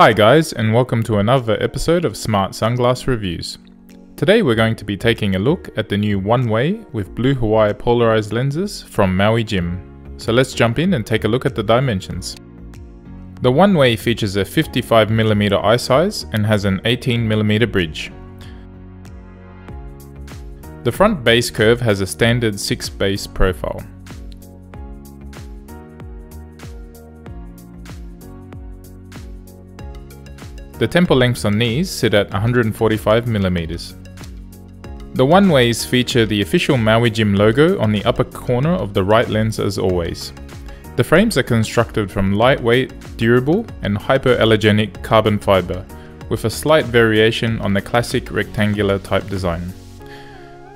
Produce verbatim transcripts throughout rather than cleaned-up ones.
Hi guys, and welcome to another episode of Smart Sunglass Reviews. Today we're going to be taking a look at the new One-Way with Blue Hawaii Polarized Lenses from Maui Jim. So let's jump in and take a look at the dimensions. The One-Way features a fifty-five millimeter eye size and has an eighteen millimeter bridge. The front base curve has a standard six base profile. The temple lengths on these sit at one hundred forty-five millimeters. The One-Ways feature the official Maui Jim logo on the upper corner of the right lens as always. The frames are constructed from lightweight, durable and hypoallergenic carbon fiber, with a slight variation on the classic rectangular type design.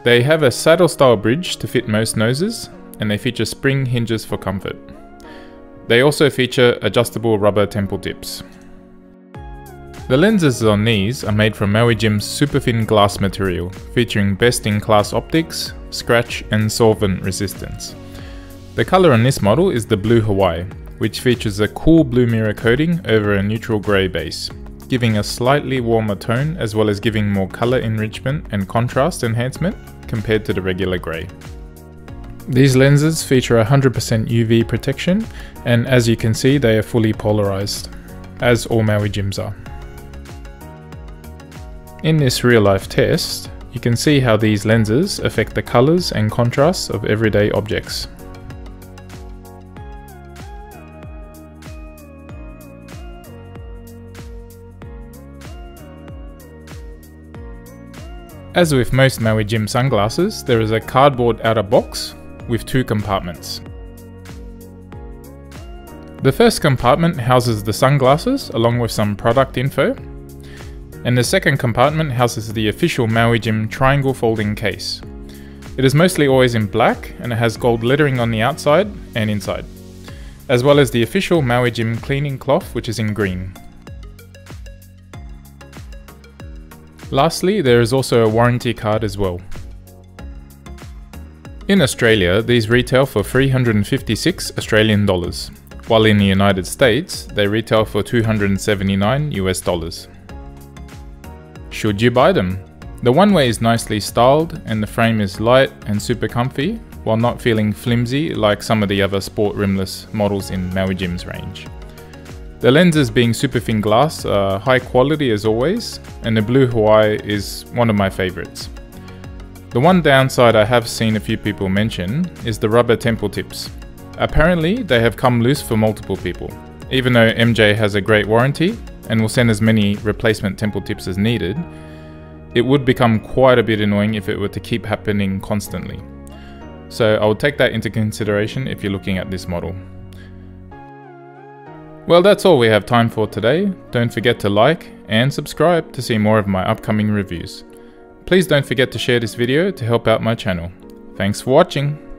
They have a saddle style bridge to fit most noses, and they feature spring hinges for comfort. They also feature adjustable rubber temple tips. The lenses on these are made from Maui Jim's super thin glass material, featuring best-in-class optics, scratch and solvent resistance. The colour on this model is the Blue Hawaii, which features a cool blue mirror coating over a neutral grey base, giving a slightly warmer tone as well as giving more colour enrichment and contrast enhancement compared to the regular grey. These lenses feature one hundred percent U V protection, and as you can see they are fully polarised, as all Maui Jims are. In this real-life test, you can see how these lenses affect the colours and contrasts of everyday objects. As with most Maui Jim sunglasses, there is a cardboard outer box with two compartments. The first compartment houses the sunglasses along with some product info, and the second compartment houses the official Maui Jim triangle folding case. It is mostly always in black, and it has gold lettering on the outside and inside, as well as the official Maui Jim cleaning cloth, which is in green. Lastly, there is also a warranty card as well. In Australia, these retail for three hundred fifty-six Australian dollars, while in the United States, they retail for two hundred seventy-nine US dollars. Should you buy them? The One-Way is nicely styled and the frame is light and super comfy, while not feeling flimsy like some of the other sport rimless models in Maui Jim's range. The lenses, being super thin glass, are high quality as always, and the Blue Hawaii is one of my favourites. The one downside I have seen a few people mention is the rubber temple tips. Apparently they have come loose for multiple people, even though M J has a great warranty and will send as many replacement temple tips as needed. It would become quite a bit annoying if it were to keep happening constantly. So I will take that into consideration if you're looking at this model. Well, that's all we have time for today. Don't forget to like and subscribe to see more of my upcoming reviews. Please don't forget to share this video to help out my channel. Thanks for watching.